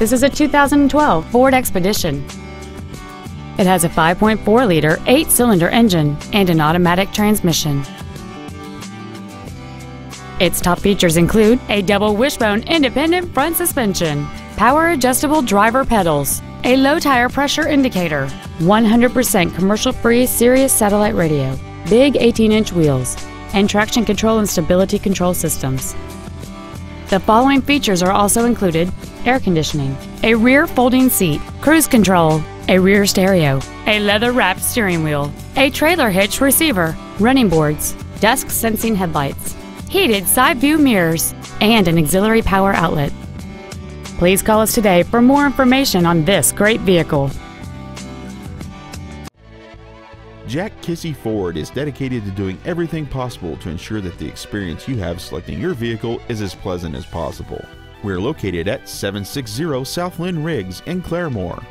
This is a 2012 Ford Expedition. It has a 5.4-liter, 8-cylinder engine and an automatic transmission. Its top features include a double wishbone independent front suspension, power-adjustable driver pedals, a low-tire pressure indicator, 100% commercial-free Sirius satellite radio, big 18-inch wheels, and traction control and stability control systems. The following features are also included: air conditioning, a rear folding seat, cruise control, a rear stereo, a leather-wrapped steering wheel, a trailer hitch receiver, running boards, dusk-sensing headlights, heated side-view mirrors, and an auxiliary power outlet. Please call us today for more information on this great vehicle. Jack Kissee Ford is dedicated to doing everything possible to ensure that the experience you have selecting your vehicle is as pleasant as possible. We're located at 760 South Lynn Riggs in Claremore.